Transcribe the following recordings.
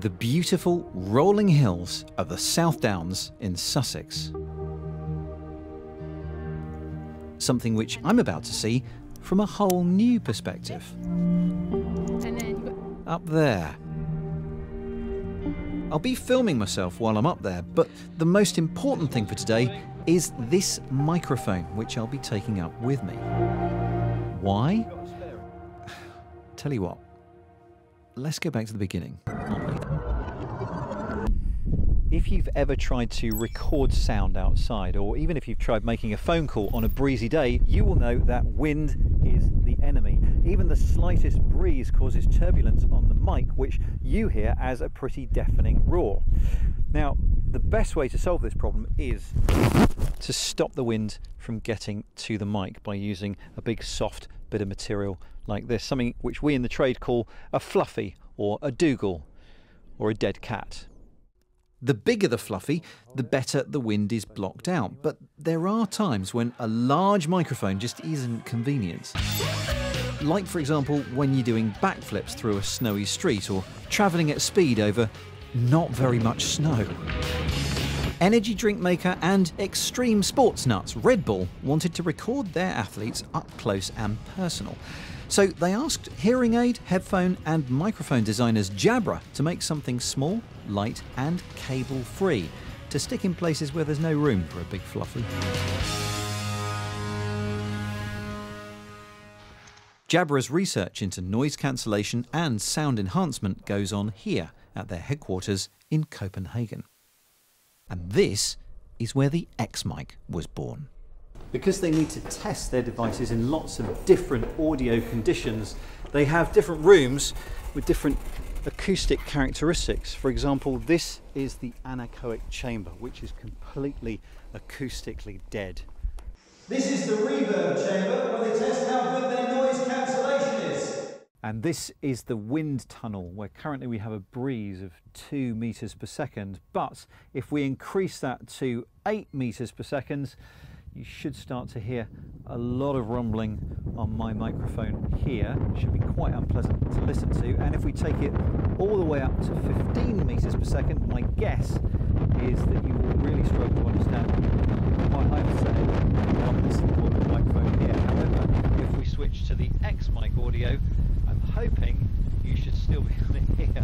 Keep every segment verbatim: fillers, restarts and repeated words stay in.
the beautiful rolling hills of the South Downs in Sussex. Something which I'm about to see from a whole new perspective. Up there. I'll be filming myself while I'm up there, but the most important thing for today is this microphone, which I'll be taking up with me. Why? Tell you what, let's go back to the beginning. If you've ever tried to record sound outside, or even if you've tried making a phone call on a breezy day, you will know that wind is the enemy. Even the slightest breeze causes turbulence on the mic, which you hear as a pretty deafening roar. Now, the best way to solve this problem is to stop the wind from getting to the mic by using a big soft bit of material like this, something which we in the trade call a fluffy, or a dougal, or a dead cat. The bigger the fluffy, the better the wind is blocked out. But there are times when a large microphone just isn't convenient. Like, for example, when you're doing backflips through a snowy street or travelling at speed over not very much snow. Energy drink maker and extreme sports nuts Red Bull wanted to record their athletes up close and personal. So they asked hearing aid, headphone and microphone designers Jabra to make something small, light and cable-free to stick in places where there's no room for a big fluffy. Jabra's research into noise cancellation and sound enhancement goes on here at their headquarters in Copenhagen. And this is where the X-Mic was born. Because they need to test their devices in lots of different audio conditions, they have different rooms with different acoustic characteristics. For example, this is the anechoic chamber, which is completely acoustically dead. This is the reverb chamber, where they test how good their noise cancellation is. And this is the wind tunnel, where currently we have a breeze of two meters per second. But if we increase that to eight meters per second, you should start to hear a lot of rumbling on my microphone here. It should be quite unpleasant to listen to. And if we take it all the way up to fifteen meters per second, my guess is that you will really struggle to understand what I'm saying on this important microphone here. However, if we switch to the X-Mic audio, I'm hoping you should still be able to hear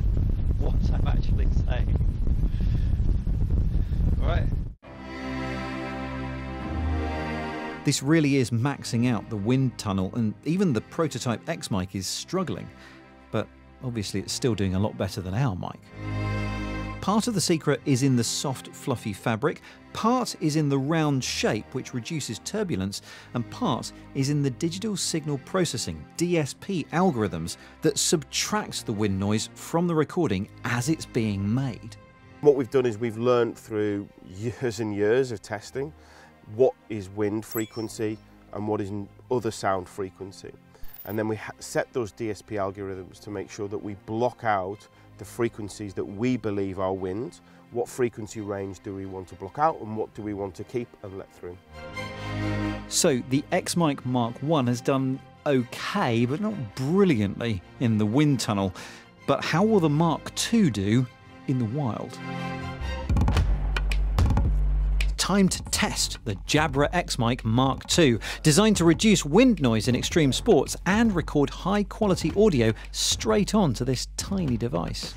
what I'm actually saying. All right. This really is maxing out the wind tunnel, and even the prototype X-Mic is struggling. But obviously it's still doing a lot better than our mic. Part of the secret is in the soft, fluffy fabric, part is in the round shape, which reduces turbulence, and part is in the digital signal processing, D S P algorithms that subtracts the wind noise from the recording as it's being made. What we've done is we've learned through years and years of testing what is wind frequency and what is other sound frequency. And then we set those D S P algorithms to make sure that we block out the frequencies that we believe are wind. What frequency range do we want to block out, and what do we want to keep and let through? So the X-Mic Mark one has done okay, but not brilliantly in the wind tunnel. But how will the Mark two do in the wild? Time to test the Jabra X-Mic Mark two, designed to reduce wind noise in extreme sports and record high-quality audio straight onto this tiny device.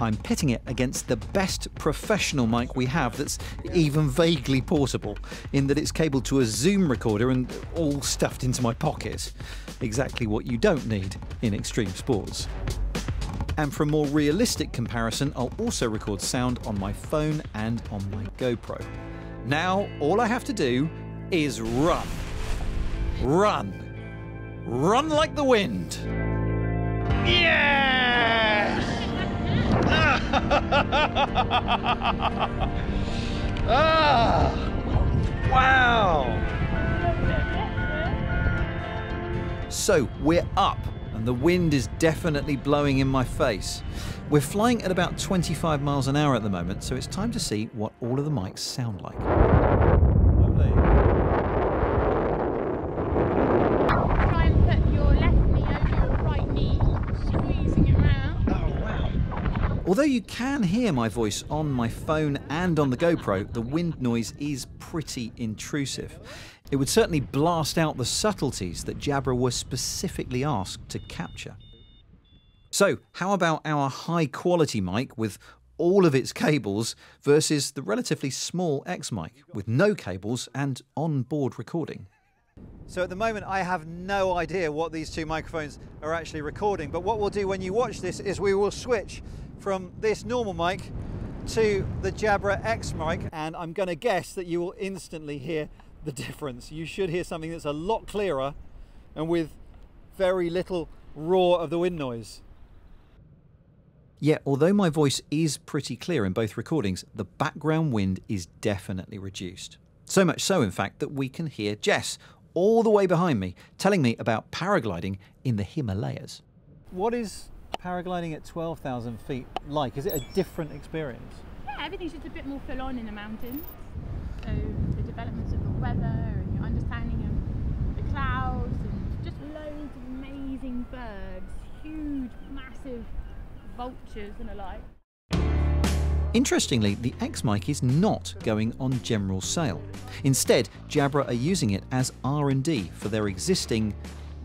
I'm pitting it against the best professional mic we have that's even vaguely portable, in that it's cabled to a Zoom recorder and all stuffed into my pocket. Exactly what you don't need in extreme sports. And for a more realistic comparison, I'll also record sound on my phone and on my GoPro. Now, all I have to do is run. Run. Run like the wind. Yes! Ah! Wow! So, we're up. And the wind is definitely blowing in my face. We're flying at about twenty-five miles an hour at the moment, so it's time to see what all of the mics sound like. Lovely. Try and put your left knee over your right knee, squeezing it round. Oh, wow. Although you can hear my voice on my phone and on the GoPro, the wind noise is pretty intrusive. It would certainly blast out the subtleties that Jabra were specifically asked to capture. So, how about our high-quality mic with all of its cables versus the relatively small X-Mic with no cables and on-board recording? So at the moment, I have no idea what these two microphones are actually recording, but what we'll do when you watch this is we will switch from this normal mic to the Jabra X-Mic, and I'm going to guess that you will instantly hear the difference. You should hear something that's a lot clearer and with very little roar of the wind noise. Yeah, although my voice is pretty clear in both recordings, the background wind is definitely reduced. So much so, in fact, that we can hear Jess all the way behind me telling me about paragliding in the Himalayas. What is paragliding at twelve thousand feet like? Is it a different experience? Yeah, everything's just a bit more full on in the mountains. So the developments of the weather and your understanding of the clouds and just loads of amazing birds, huge, massive vultures and the like. Interestingly, the X-Mic is not going on general sale. Instead, Jabra are using it as R and D for their existing,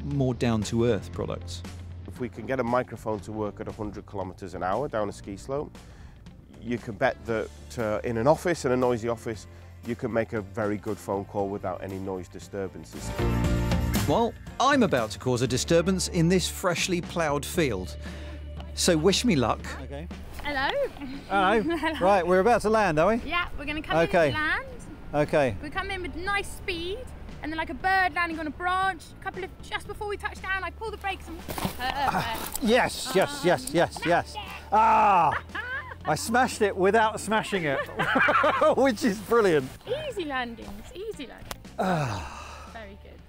more down-to-earth products. If we can get a microphone to work at one hundred kilometres an hour down a ski slope, you can bet that uh, in an office, in a noisy office, you can make a very good phone call without any noise disturbances. Well, I'm about to cause a disturbance in this freshly ploughed field. So wish me luck. Okay. Hello. Hello. Hello. Right, we're about to land, are we? Yeah, we're going to come okay. in and land. Okay. We come in with nice speed, and then like a bird landing on a branch, a couple of, just before we touch down, I pull the brakes and... Uh, yes, um, yes, yes, yes, yes. Ah! I smashed it without smashing it, which is brilliant. Easy landings, easy landings. Ah. Very good.